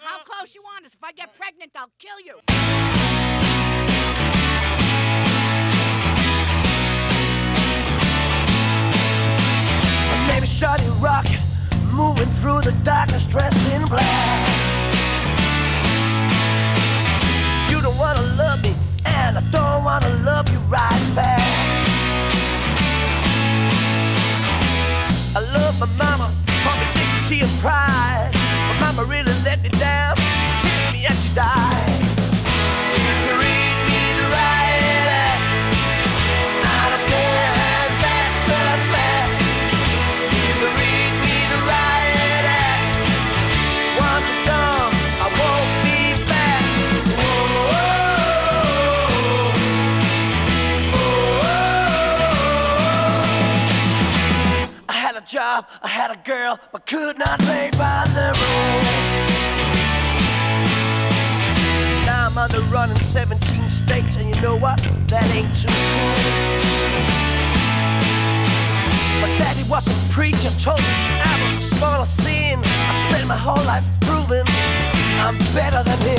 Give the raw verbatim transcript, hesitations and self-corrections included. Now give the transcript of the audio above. How close you want us? If I get pregnant, I'll kill you. My name is Shorty Rock, moving through the darkness, dressed in black. You don't wanna love me, and I don't wanna love you right back. I love my mama, taught me dignity and pride. My mama really let me down, she kissed me and she died. Job, I had a girl, but could not play by the rules. Now I'm on the run in seventeen states, and you know what? That ain't too cool. My daddy was a preacher, told me I was the smallest sin. I spent my whole life proving I'm better than him.